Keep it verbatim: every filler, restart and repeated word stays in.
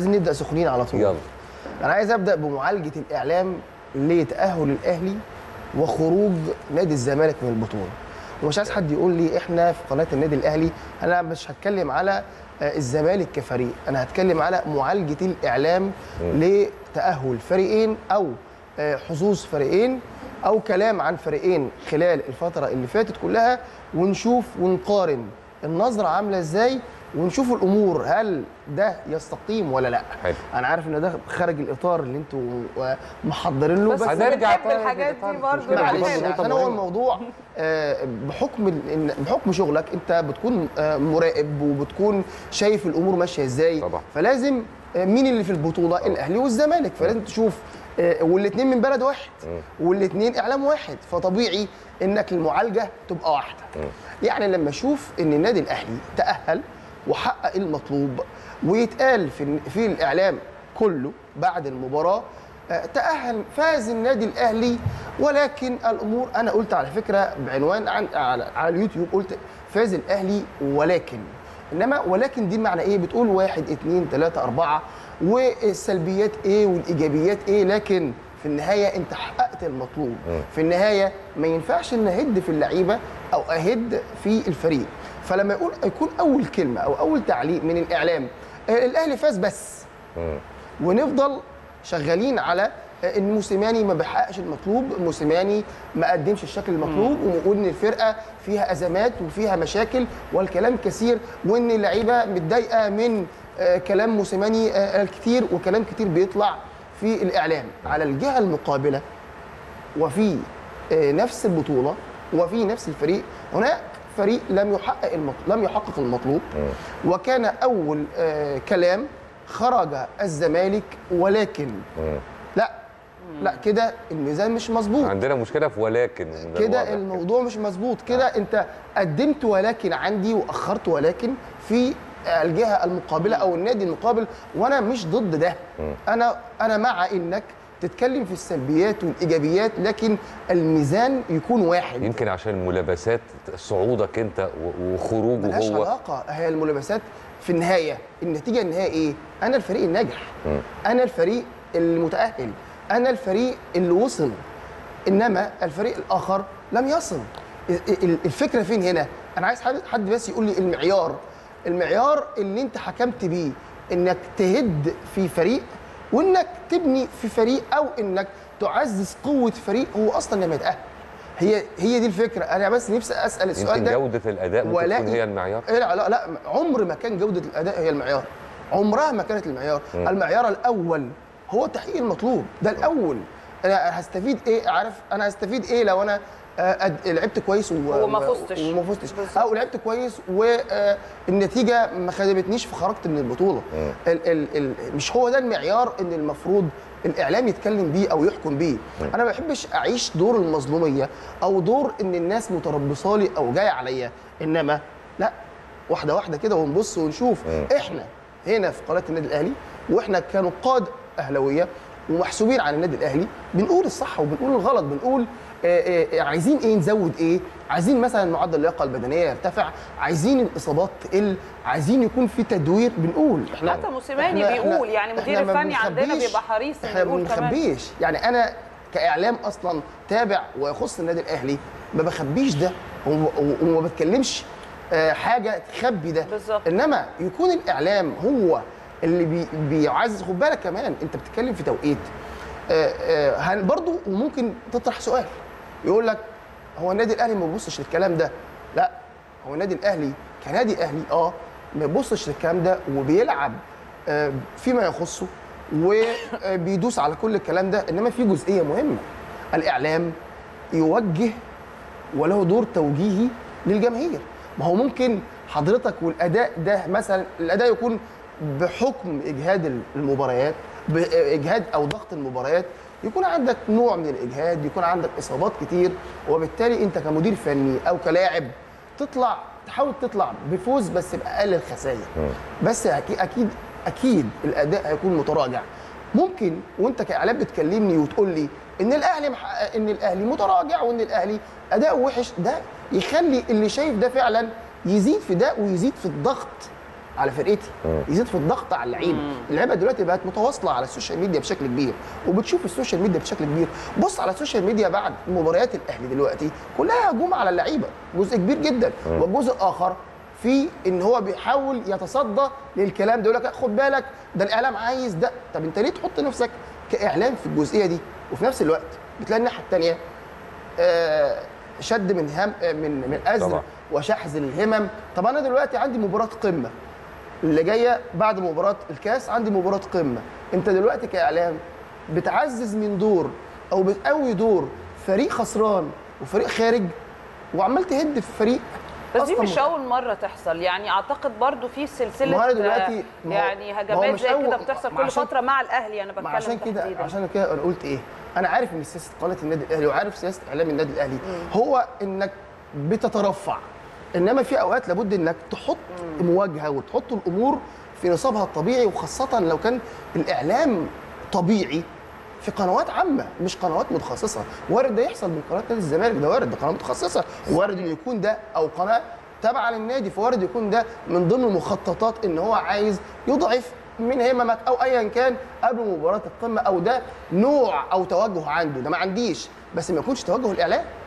عايزين نبدا سخنين على طول. يلا. انا عايز ابدا بمعالجه الاعلام لتاهل الاهلي وخروج نادي الزمالك من البطوله، ومش عايز حد يقول لي احنا في قناه النادي الاهلي. انا مش هتكلم على الزمالك كفريق، انا هتكلم على معالجه الاعلام لتاهل فريقين او حظوظ فريقين او كلام عن فريقين خلال الفتره اللي فاتت كلها، ونشوف ونقارن النظره عامله ازاي، ونشوف الامور هل ده يستقيم ولا لا. حلو. انا عارف ان ده خارج الاطار اللي انتوا محضرين له، بس هنرجع للحاجات دي برضه معلش، عشان هو الموضوع بحكم بحكم شغلك انت بتكون مراقب وبتكون شايف الامور ماشيه ازاي. طبعا. فلازم مين اللي في البطوله؟ طبعا. الاهلي والزمالك، فلازم تشوف والاثنين من بلد واحد والاثنين اعلام واحد، فطبيعي انك المعالجه تبقى واحده. يعني لما اشوف ان النادي الاهلي تاهل وحقق المطلوب ويتقال في في الاعلام كله بعد المباراه تاهل، فاز النادي الاهلي، ولكن الامور انا قلت على فكره بعنوان عن على اليوتيوب، قلت فاز الاهلي ولكن، انما ولكن دي معنى ايه؟ بتقول واحد اتنين تلاته اربعه والسلبيات ايه والايجابيات ايه، لكن في النهايه انت حققت المطلوب. في النهايه ما ينفعش ان اهد في اللعيبه او اهد في الفريق، فلما يقول يكون اول كلمه او اول تعليق من الاعلام الاهلي فاز بس، ونفضل شغالين على ان موسيماني ما بيحققش المطلوب، موسيماني ما قدمش الشكل المطلوب، وان الفرقه فيها ازمات وفيها مشاكل والكلام كثير، وان اللعيبه متضايقه من كلام موسيماني الكتير، وكلام كتير بيطلع في الاعلام. على الجهه المقابله وفي نفس البطوله وفي نفس الفريق هناك فريق لم يحقق المطلوب، لم يحقق المطلوب، وكان اول كلام خرج الزمالك ولكن. لا لا، كده الميزان مش مظبوط، عندنا مشكله في ولكن، كده الموضوع مش مظبوط، كده انت قدمت ولكن عندي واخرت ولكن في الجهه المقابله او النادي المقابل، وانا مش ضد ده، انا انا مع انك تتكلم في السلبيات والايجابيات، لكن الميزان يكون واحد. يمكن عشان ملابسات صعودك انت وخروجه هو ملهاش علاقه، هي الملابسات في النهايه النتيجه النهائيه ايه؟ انا الفريق الناجح، انا الفريق المتاهل، انا الفريق اللي وصل، انما الفريق الاخر لم يصل. الفكره فين هنا؟ انا عايز حد بس يقول لي المعيار، المعيار اللي انت حكمت بيه انك تهد في فريق وانك تبني في فريق او انك تعزز قوه فريق هو اصلا لما يتاهل. هي هي دي الفكره. انا بس نفسي اسال السؤال ده، جوده الاداء ممكن تكون هي المعيار؟ إيه؟ لا لا، عمر ما كان جوده الاداء هي المعيار، عمرها ما كانت المعيار. م. المعيار الاول هو تحقيق المطلوب، ده الاول. انا هستفيد ايه؟ عارف انا هستفيد ايه لو انا لعبت كويس وما فزتش وما فزتش او لعبت كويس والنتيجه ما خدمتنيش فخرجت من البطوله؟ ال ال ال مش هو ده المعيار اللي المفروض الاعلام يتكلم بيه او يحكم بيه. انا ما بحبش اعيش دور المظلوميه او دور ان الناس متربصه لي او جايه عليا، انما لا، واحده واحده كده ونبص ونشوف. احنا هنا في قناه النادي الاهلي واحنا كنقاد اهلاويه ومحسوبين على النادي الاهلي بنقول الصح وبنقول الغلط، بنقول آآ آآ عايزين ايه، نزود ايه، عايزين مثلا معدل اللياقه البدنيه يرتفع، عايزين الاصابات تقل، عايزين يكون في تدوير، بنقول احنا. حتى موسيماني بيقول، يعني مدير الفني عندنا بيبقى حريص انه يقول كمان، ما بنخبيش. يعني انا كاعلام اصلا تابع ويخص النادي الاهلي ما بخبيش ده وما بتكلمش حاجه تخبي ده بالزبط. انما يكون الاعلام هو اللي بي بيعزز. خد بالك كمان انت بتتكلم في توقيت برضه، وممكن تطرح سؤال يقول لك هو النادي الاهلي ما بيبصش للكلام ده. لا، هو النادي الاهلي كنادي اهلي اه ما بيبصش للكلام ده وبيلعب آه فيما يخصه وبيدوس على كل الكلام ده، انما في جزئيه مهمه، الاعلام يوجه وله دور توجيهي للجماهير. ما هو ممكن حضرتك والاداء ده مثلا، الاداء يكون بحكم اجهاد المباريات، باجهاد او ضغط المباريات، يكون عندك نوع من الاجهاد، يكون عندك اصابات كتير، وبالتالي انت كمدير فني او كلاعب تطلع تحاول تطلع بفوز بس باقل الخسائر، بس اكيد اكيد الاداء هيكون متراجع. ممكن وانت كاعلام بتكلمني وتقول لي ان الاهلي محقق، ان الاهلي متراجع، وان الاهلي اداؤه وحش، ده يخلي اللي شايف ده فعلا يزيد في ده ويزيد في الضغط على فرقتي، يزيد في الضغط على اللعيبه. اللعيبه دلوقتي بقت متواصله على السوشيال ميديا بشكل كبير، وبتشوف السوشيال ميديا بشكل كبير. بص على السوشيال ميديا بعد مباريات الاهلي دلوقتي كلها هجوم على اللعيبه، جزء كبير جدا، والجزء الاخر في ان هو بيحاول يتصدى للكلام ده، يقول لك خد بالك ده الاعلام عايز ده. طب انت ليه تحط نفسك كاعلام في الجزئيه دي؟ وفي نفس الوقت بتلاقي الناحيه الثانيه آه شد من هم من من ازمه وشحذ الهمم. طب انا دلوقتي عندي مباراه قمه اللي جايه بعد مباراه الكاس، عندي مباراه قمه. انت دلوقتي كاعلام بتعزز من دور او بتقوي دور فريق خسران وفريق خارج، وعمال تهد في فريق. بس دي مش اول مره تحصل، يعني اعتقد برضو في سلسله دلوقتي يعني هجمات زي كده بتحصل كل فتره مع الاهلي. انا بتكلم عشان كده، عشان كده انا قلت ايه، انا عارف من سياسه قناه النادي الاهلي وعارف سياسه اعلام النادي الاهلي، هو انك بتترفع، انما في اوقات لابد انك تحط مواجهه وتحط الامور في نصابها الطبيعي، وخاصه لو كان الاعلام طبيعي في قنوات عامه مش قنوات متخصصه. وارد ده يحصل من قناه نادي الزمالك، ده وارد، ده قناه متخصصه، وارد انه يكون ده او قناه تابعه للنادي، فوارد يكون ده من ضمن مخططات ان هو عايز يضعف من هممك او ايا كان قبل مباراه القمه، او ده نوع او توجه عنده. ده ما عنديش، بس ما يكونش توجه الاعلام.